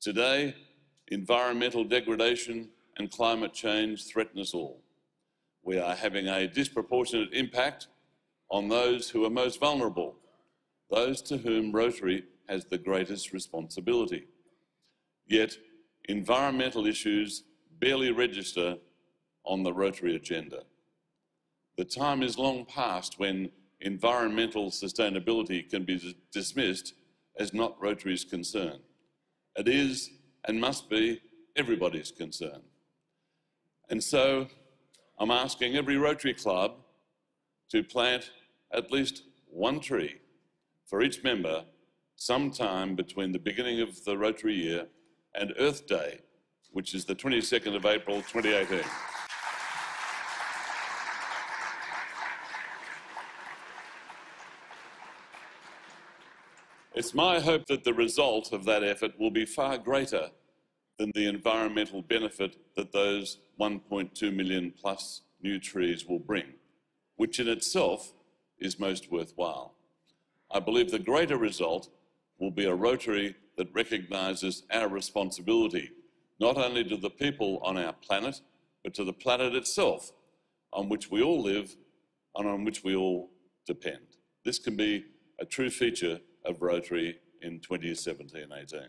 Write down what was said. Today, environmental degradation and climate change threaten us all. We are having a disproportionate impact on those who are most vulnerable, those to whom Rotary has the greatest responsibility. Yet, environmental issues barely register on the Rotary agenda. The time is long past when environmental sustainability can be dismissed as not Rotary's concern. It is and must be everybody's concern. And so I'm asking every Rotary Club to plant at least one tree for each member sometime between the beginning of the Rotary year and Earth Day, which is the 22nd of April 2018. It's my hope that the result of that effort will be far greater than the environmental benefit that those 1.2 million plus new trees will bring, which in itself is most worthwhile. I believe the greater result will be a Rotary that recognises our responsibility, not only to the people on our planet, but to the planet itself, on which we all live and on which we all depend. This can be a true feature of Rotary in 2017-18.